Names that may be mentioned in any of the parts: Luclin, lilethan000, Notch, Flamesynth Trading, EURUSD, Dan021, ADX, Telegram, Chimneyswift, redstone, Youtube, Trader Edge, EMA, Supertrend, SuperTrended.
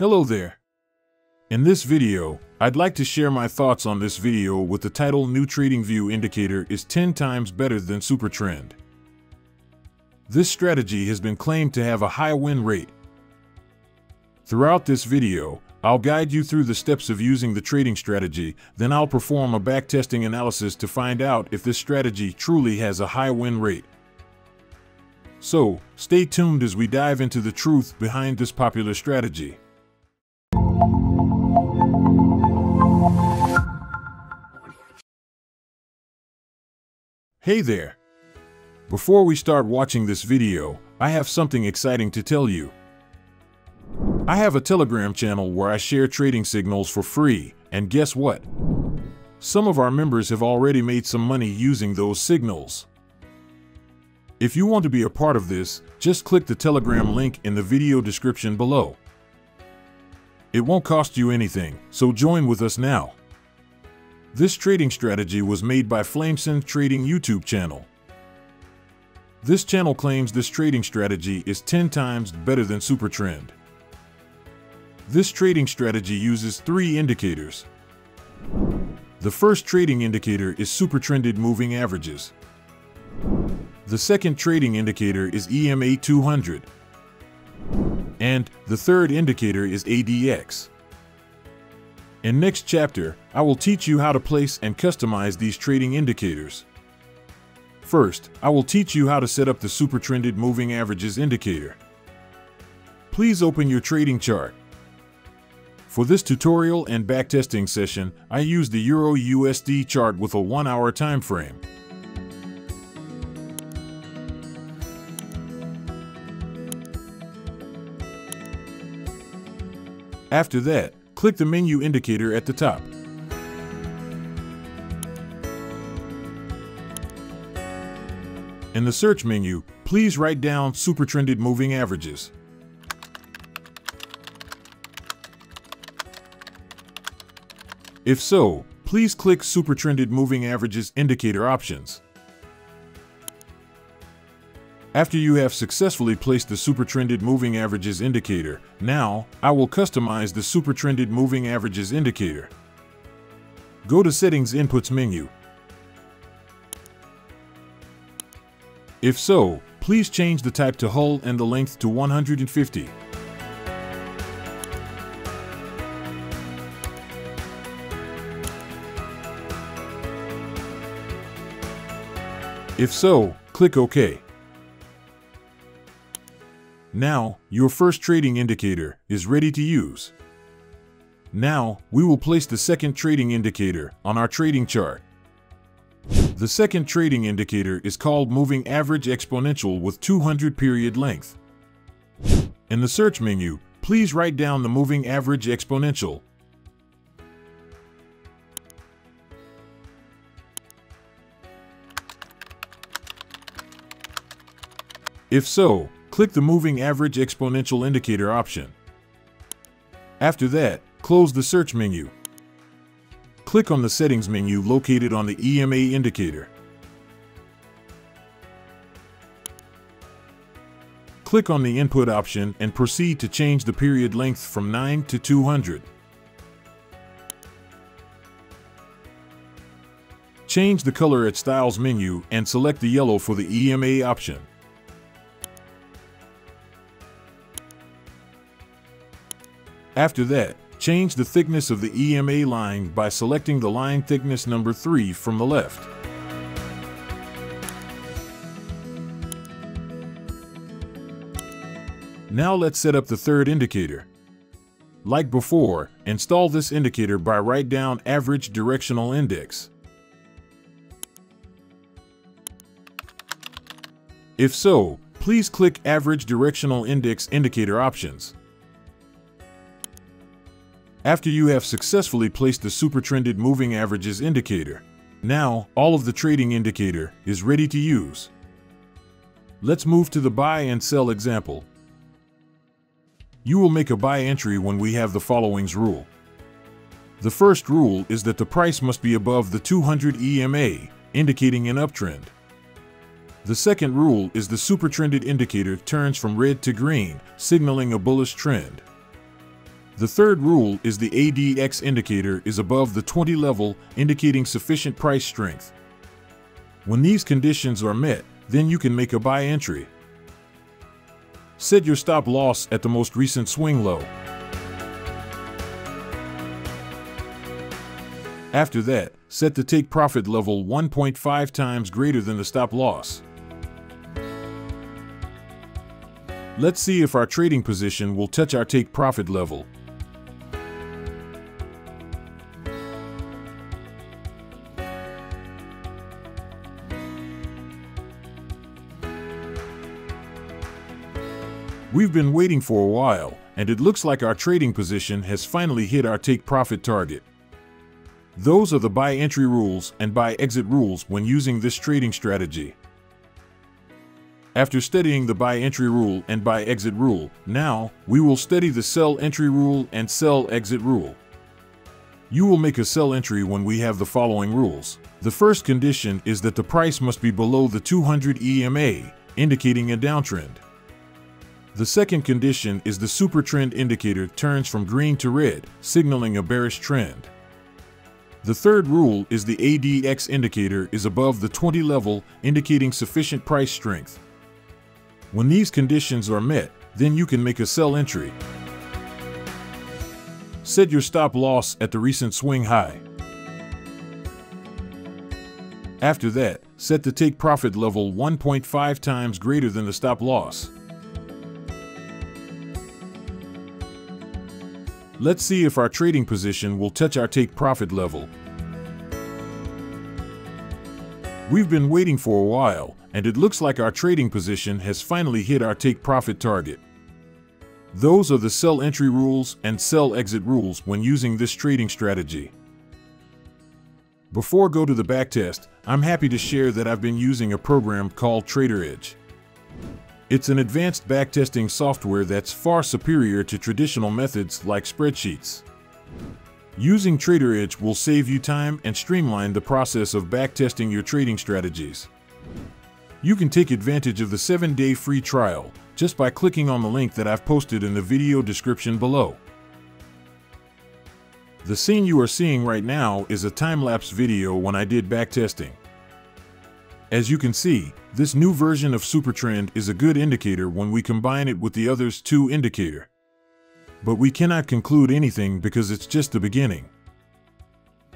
Hello there. In this video, I'd like to share my thoughts on this video with the title New Trading View Indicator is 10 times better than Supertrend. This strategy has been claimed to have a high win rate. Throughout this video, I'll guide you through the steps of using the trading strategy, then I'll perform a backtesting analysis to find out if this strategy truly has a high win rate. So, stay tuned as we dive into the truth behind this popular strategy. Hey there! Before we start watching this video, I have something exciting to tell you. I have a Telegram channel where I share trading signals for free, and guess what? Some of our members have already made some money using those signals. If you want to be a part of this, just click the Telegram link in the video description below. It won't cost you anything, so join with us now. This trading strategy was made by Flamesynth Trading YouTube channel. This channel claims this trading strategy is 10 times better than Supertrend. This trading strategy uses three indicators. The first trading indicator is Supertrended Moving Averages. The second trading indicator is EMA 200. And the third indicator is ADX. In next chapter, I will teach you how to place and customize these trading indicators. First, I will teach you how to set up the Supertrended Moving Averages indicator. Please open your trading chart. For this tutorial and backtesting session, I use the EURUSD chart with a 1-hour time frame. After that, click the menu indicator at the top. In the search menu, please write down Supertrended Moving Averages. If so, please click Supertrended Moving Averages indicator options. After you have successfully placed the Supertrended Moving Averages indicator, now I will customize the Supertrended Moving Averages indicator. Go to Settings Inputs menu. If so, please change the type to hull and the length to 150. If so, click OK. Now, your first trading indicator is ready to use. Now, we will place the second trading indicator on our trading chart. The second trading indicator is called Moving Average Exponential with 200 period length. In the search menu, please write down the Moving Average Exponential. If so, click the Moving Average Exponential indicator option. After that, close the search menu. Click on the settings menu located on the EMA indicator. Click on the input option and proceed to change the period length from 9 to 200. Change the color at Styles menu and select the yellow for the EMA option. After that, change the thickness of the EMA line by selecting the line thickness number 3 from the left. Now let's set up the third indicator. Like before, install this indicator by write down Average Directional Index. If so, please click Average Directional Index indicator options. After you have successfully placed the Supertrended Moving Averages indicator, now all of the trading indicator is ready to use. Let's move to the buy and sell example. You will make a buy entry when we have the following rule. The first rule is that the price must be above the 200 EMA, indicating an uptrend. The second rule is the Supertrended indicator turns from red to green, signaling a bullish trend. The third rule is the ADX indicator is above the 20 level, indicating sufficient price strength. When these conditions are met, then you can make a buy entry. Set your stop loss at the most recent swing low. After that, set the take profit level 1.5 times greater than the stop loss. Let's see if our trading position will touch our take profit level. We've been waiting for a while, and it looks like our trading position has finally hit our take profit target. Those are the buy entry rules and buy exit rules when using this trading strategy. After studying the buy entry rule and buy exit rule, now we will study the sell entry rule and sell exit rule. You will make a sell entry when we have the following rules. The first condition is that the price must be below the 200 EMA, indicating a downtrend. The second condition is the supertrend indicator turns from green to red, signaling a bearish trend. The third rule is the ADX indicator is above the 20 level, indicating sufficient price strength. When these conditions are met, then you can make a sell entry. Set your stop loss at the recent swing high. After that, set the take profit level 1.5 times greater than the stop loss. Let's see if our trading position will touch our take profit level. We've been waiting for a while, and it looks like our trading position has finally hit our take profit target. Those are the sell entry rules and sell exit rules when using this trading strategy. Before go to the backtest, I'm happy to share that I've been using a program called Trader Edge. It's an advanced backtesting software that's far superior to traditional methods like spreadsheets. Using Trader Edge will save you time and streamline the process of backtesting your trading strategies. You can take advantage of the 7-day free trial just by clicking on the link that I've posted in the video description below. The scene you are seeing right now is a time-lapse video when I did backtesting. As you can see, this new version of Supertrend is a good indicator when we combine it with the others two indicator. But we cannot conclude anything because it's just the beginning.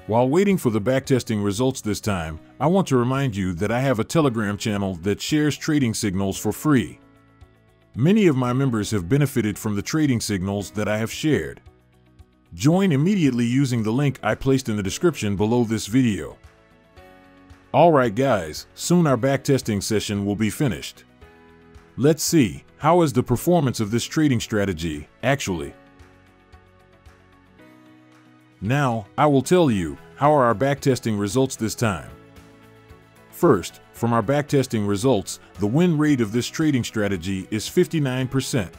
While waiting for the backtesting results this time, I want to remind you that I have a Telegram channel that shares trading signals for free. Many of my members have benefited from the trading signals that I have shared. Join immediately using the link I placed in the description below this video. Alright guys, soon our backtesting session will be finished. Let's see, how is the performance of this trading strategy, actually? Now, I will tell you, how are our backtesting results this time. First, from our backtesting results, the win rate of this trading strategy is 59%.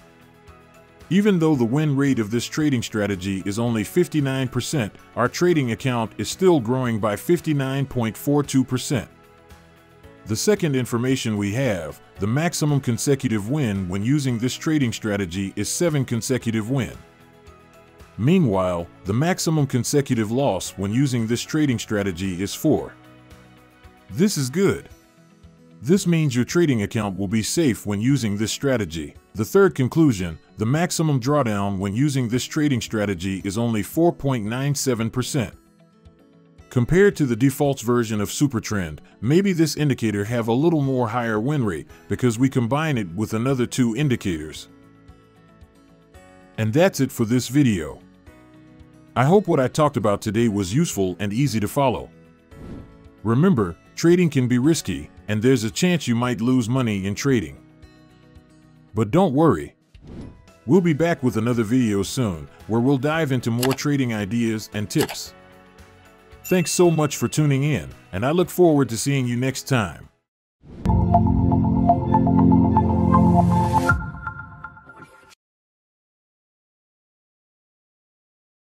Even though the win rate of this trading strategy is only 59%, our trading account is still growing by 59.42%. The second information we have, the maximum consecutive win when using this trading strategy is 7 consecutive wins. Meanwhile, the maximum consecutive loss when using this trading strategy is 4. This is good. This means your trading account will be safe when using this strategy. The third conclusion, the maximum drawdown when using this trading strategy is only 4.97%. Compared to the default version of Supertrend, maybe this indicator have a little more higher win rate because we combine it with another two indicators. And that's it for this video. I hope what I talked about today was useful and easy to follow. Remember, trading can be risky, and there's a chance you might lose money in trading. But don't worry. We'll be back with another video soon, where we'll dive into more trading ideas and tips. Thanks so much for tuning in, and I look forward to seeing you next time.